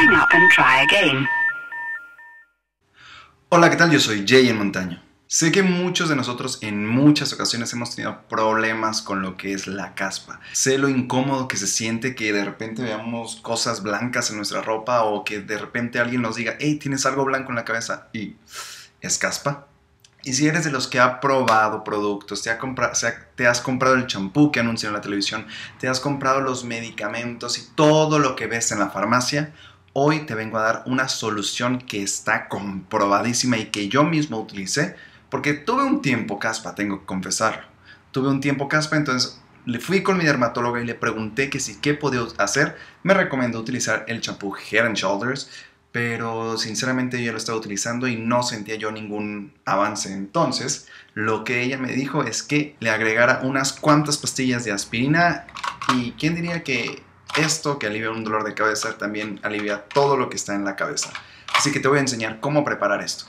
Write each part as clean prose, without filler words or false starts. Hang up and try again. Hola, ¿qué tal? Yo soy J.M. Montaño. Sé que muchos de nosotros en muchas ocasiones hemos tenido problemas con lo que es la caspa. Sé lo incómodo que se siente que de repente veamos cosas blancas en nuestra ropa o que de repente alguien nos diga, hey, tienes algo blanco en la cabeza y ¿es caspa? Y si eres de los que ha probado productos, te has comprado el champú que anuncian en la televisión, te has comprado los medicamentos y todo lo que ves en la farmacia, hoy te vengo a dar una solución que está comprobadísima y que yo mismo utilicé porque tuve un tiempo caspa, tengo que confesarlo. Tuve un tiempo caspa, entonces le fui con mi dermatóloga y le pregunté que sí, qué podía hacer. Me recomendó utilizar el champú Head and Shoulders, pero sinceramente yo lo estaba utilizando y no sentía yo ningún avance. Entonces, lo que ella me dijo es que le agregara unas cuantas pastillas de aspirina y ¿quién diría que esto que alivia un dolor de cabeza también alivia todo lo que está en la cabeza? Así que te voy a enseñar cómo preparar esto.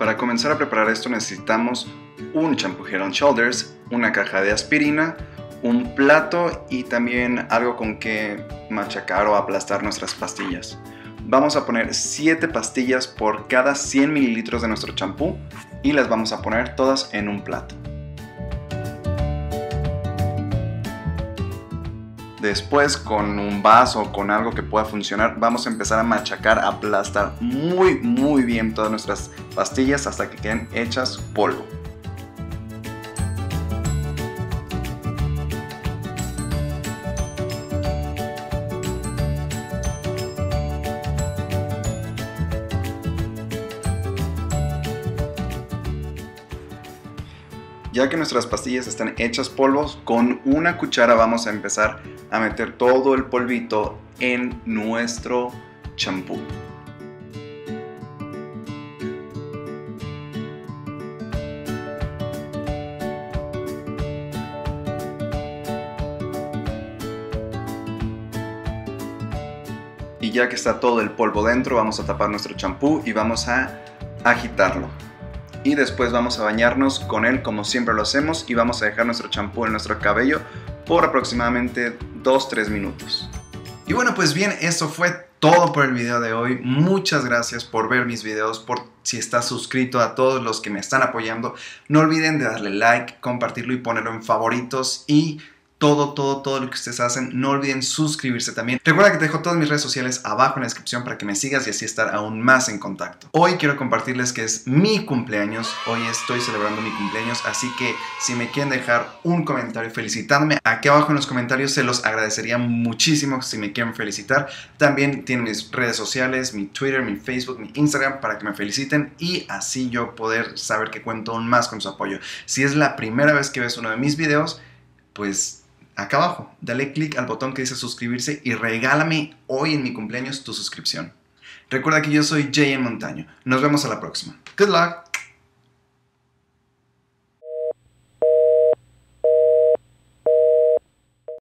Para comenzar a preparar esto necesitamos un champú Head and Shoulders, una caja de aspirina, un plato y también algo con que machacar o aplastar nuestras pastillas. Vamos a poner 7 pastillas por cada 100 mililitros de nuestro champú y las vamos a poner todas en un plato. Después, con un vaso o con algo que pueda funcionar, vamos a empezar a machacar, a aplastar muy bien todas nuestras pastillas hasta que queden hechas polvo. Ya que nuestras pastillas están hechas polvos, con una cuchara vamos a empezar a meter todo el polvito en nuestro champú. Y ya que está todo el polvo dentro, vamos a tapar nuestro champú y vamos a agitarlo. Y después vamos a bañarnos con él como siempre lo hacemos y vamos a dejar nuestro champú en nuestro cabello por aproximadamente 2-3 minutos. Y bueno, pues bien, eso fue todo por el video de hoy. Muchas gracias por ver mis videos, por si estás suscrito, a todos los que me están apoyando. No olviden de darle like, compartirlo y ponerlo en favoritos y todo lo que ustedes hacen. No olviden suscribirse también. Recuerda que te dejo todas mis redes sociales abajo en la descripción para que me sigas y así estar aún más en contacto. Hoy quiero compartirles que es mi cumpleaños. Hoy estoy celebrando mi cumpleaños, así que si me quieren dejar un comentario felicitándome, aquí abajo en los comentarios se los agradecería muchísimo si me quieren felicitar. También tienen mis redes sociales, mi Twitter, mi Facebook, mi Instagram para que me feliciten y así yo poder saber que cuento aún más con su apoyo. Si es la primera vez que ves uno de mis videos, pues acá abajo, dale click al botón que dice suscribirse y regálame hoy en mi cumpleaños tu suscripción. Recuerda que yo soy J.M. Montaño. Nos vemos a la próxima. Good luck.